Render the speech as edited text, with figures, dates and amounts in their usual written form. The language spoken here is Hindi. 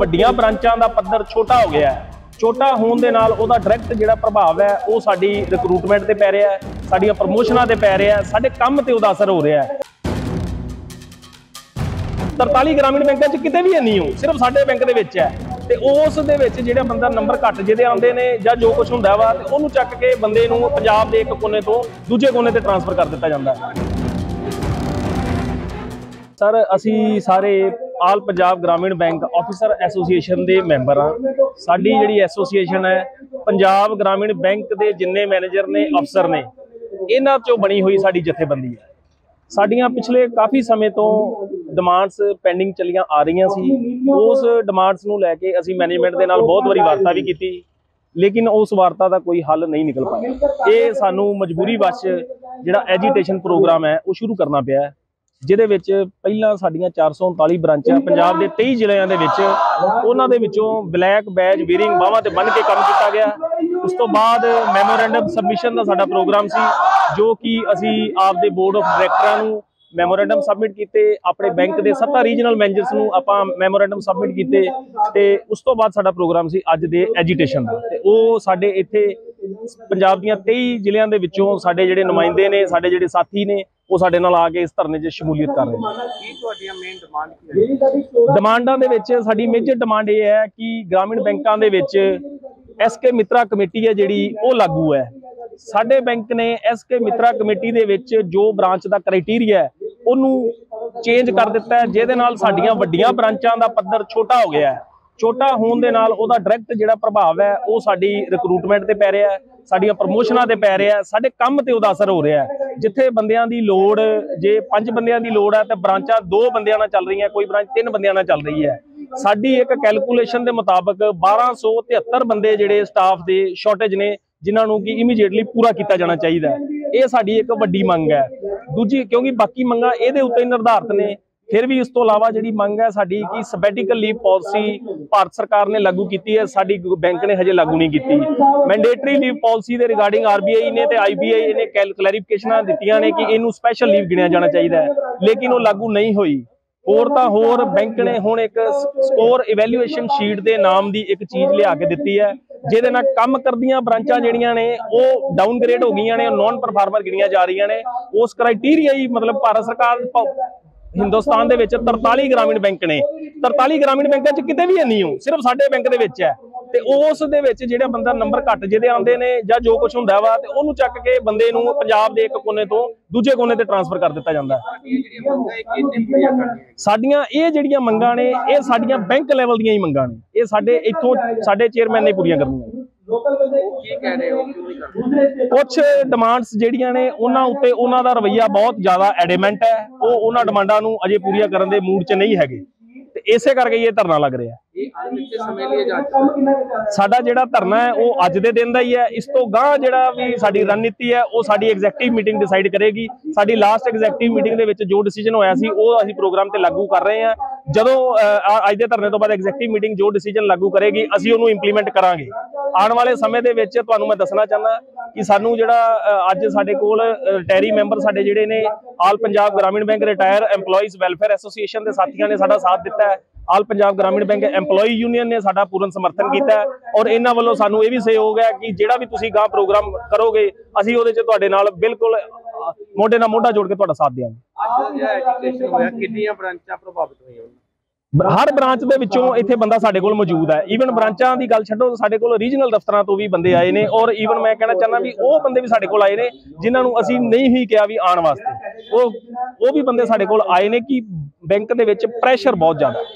ਵੱਡੀਆਂ ਬ੍ਰਾਂਚਾਂ ਦਾ ਪੱਧਰ ਛੋਟਾ ਹੋ ਗਿਆ ਹੈ। छोटा होने के नाल उहदा डायरैक्ट जिहड़ा प्रभाव है वो साडी रिक्रूटमेंट ते पै रहा है, साडियां प्रमोशनां ते पै रहा है, साडे काम ते उहदा असर हो रहा है। 43 ग्रामीण बैंकां च किते भी है नहीं हो, सिर्फ साडे बैंक दे विच है। ते उस दे विच जिहड़ा बंदा नंबर घट जिहदे आउंदे ने जां जो कुछ हुंदा वा ते उहनूं चक के बंदे नूं पंजाब दे इक कोने तो दूजे कोने ते ट्रांसफर कर दित्ता जांदा है। सर असीं सारे all Punjab Gramin bank officer association के मैंबर हाँ। साडी जिहड़ी एसोसीएशन है पंजाब ग्रामीण बैंक के जिन्ने मैनेजर ने अफसर ने इन्हां चों बनी हुई साडी जथेबंदी है। साडियां पिछले काफ़ी समय तो डिमांड्स पेंडिंग चलियां आ रही सी। उस डिमांड्स नूं लैके असीं मैनेजमेंट दे नाल बहुत वारी वार्ता भी की, लेकिन उस वार्ता का कोई हल नहीं निकल पाया। ये सानूं मजबूरी वश जिहड़ा एजीटेशन प्रोग्राम है वो शुरू करना पिया है, जिहदे विच पहलां साडीआं 439 ब्रांचां पंजाब दे 23 जिल़्हियां दे विच उहनां दे विचों ब्लैक बैज वीरिंग बाहवां ते बन के काम कीता गया। उस तो बाद मैमोरेंडम सबमिशन दा साडा प्रोग्राम सी, जो कि असीं आपदे बोर्ड ऑफ डायरैक्टरां नूं मैमोरेंडम सबमिट कीते, अपने बैंक दे 7 रीजनल मैनेजर्स नूं आपां मैमोरेंडम सबमिट कीते ते उस तो बाद साडा प्रोग्राम सी अज दे एजीटेशन दा। ते ओह साडे इत्थे पंजाब दीआं 23 जिल़्हियां दे विचों साडे जिहड़े नुमाइंदे ने, साडे जिहड़े साथी ने, वो साडे नाल आके इस धरने च शमूलियत कर रहे हैं। डिमांडां दे विच साडी मेजर डिमांड ये है कि ग्रामीण बैंकां दे विच SK मित्रा कमेटी है जिहड़ी वो लागू है। साडे बैंक ने SK मित्रा कमेटी दे विच जो ब्रांच दा क्राइटेरिया है उहनूं चेंज कर दित्ता है, जिहदे नाल साडीआं वड्डीआं ब्रांचां दा पੱਧਰ छोटा हो गया है। छोटा होने के नाल उहदा डायरैक्ट जिहड़ा प्रभाव है वो साडी रिक्रूटमेंट ते पै रहा है, साडियां प्रमोशनां ते पै रहा है, साडे काम ते उहदा असर हो रहा है। जिथे बंदियां दी लोड़ जे 5 बंदियां दी लोड़ है तो ब्रांचां 2 बंदियां नाल चल रही है, कोई ब्रांच 3 बंदियां नाल चल रही है। साडी एक कैलकुलेशन के मुताबक 1273 बंदे जिहड़े स्टाफ दे शॉर्टेज ने, जिन्हां नूं कि इमीजिएटली पूरा किया जाना चाहिए। यह साडी एक वड्डी मंग है। दूजी क्योंकि बाकी मंगां इहदे उत्ते निर्धारित ने, फिर भी इस तो अलावा जी मंग है साड़ी कि सबैटिकल लीव पॉलिसी भारत सरकार ने लागू की है, साड़ी बैंक ने हजे लागू नहीं की। मैंडेटरी लीव पॉलिसी के रिगार्डिंग RBI ने IBI ने क्लैरिफिकेशन दित्तियां ने कि इनू स्पैशल लीव गिणिया जाना चाहिए, लेकिन वो लागू नहीं हुई। होर तो होर बैंक ने हुण एक स्कोर इवैल्यूएशन शीट के नाम की एक चीज़ लिया के दिती है, जिहदे नाल कम करदियां ब्रांचां जिहड़ियां ने वो डाउनग्रेड हो गई ने, नॉन परफॉर्मर गिणियां जा रही ने। उस क्राइटीरिया ही मतलब भारत सरकार हिंदुस्तान दे विच 43 ग्रामीण बैंक ने, 43 ग्रामीण बैंक किते भी नहीं हो, सिर्फ साडे बैंक दे विच है। ते उस दे विच जिहड़ा बंदा नंबर घट जिहदे आउंदे ने जां जो कुछ हुंदा वा ते उहनूं चक के बंदे नूं पंजाब दे इक कोने तो दूजे कोने ते ट्रांसफर कर दित्ता जांदा है। साडीआं इह जिहड़ियां मंगां ने इह साडीआं बैंक लैवल दीआं ही मंगां ने, इह साडे इत्थों साडे चेयरमैन ने पूरीआं करनीआं। कुछ डिमांड्स जिहड़ियां ने उन्हां उत्ते उन्हां दा रवैया बहुत ज़्यादा एडमेंट है, वो उन्हां डिमांडां नूं अजे पूरीआं करन दे मूड च नहीं हैगे ते इसे करके ये धरना लग रहा है। साडा जिहड़ा धरना है वो अज दे दिन दा ही है। इस तो गांह जिहड़ा वी साडी रणनीति है वो साडी एग्जैक्टिव मीटिंग डिसाइड करेगी। साडी लास्ट एग्जैक्टिव मीटिंग दे विच जो डिसीजन होया सी वो असीं प्रोग्राम ते लागू कर रहे हैं। जदों अज दे धरने तो बाद एग्जैक्टिव मीटिंग जो डिसीजन लागू करेगी असीं उहनूं इंप्लीमेंट करांगे। आने वाले समय दे विच तुहानूं मैं दसना चाहना कि सानूं जिहड़ा अज साडे कोल रिटायरी मैंबर साडे जिहड़े ने all Punjab Gramin bank retire employees welfare association के साथियों ने साडा साथ दिता है। आल Punjab Gramin bank employee union ने साडा पूर्ण समर्थन किया है और इन्हां वल्लों सानूं यह भी सहयोग है कि जिहड़ा भी तुसीं गांह प्रोग्राम करोगे असीं उहदे च तुहाडे नाल बिल्कुल मोढे नाल मोढा जोड़ के तुहाडा साथ देवांगे। हर ब्रांच दे विचों इत्थे बंदा साडे कोल मौजूद है। ईवन ब्रांचां दी गल छड्डो, साडे कोल रीजनल दफ्तरां तो भी बंदे आए ने और ईवन मैं कहना चाहना भी वो बंदे भी साडे कोल आए ने जिन्हां नूं असीं नहीं ही कहा भी आउण वास्ते, वो भी बंदे साडे कोल आए ने कि बैंक दे विच प्रेशर बहुत ज़्यादा।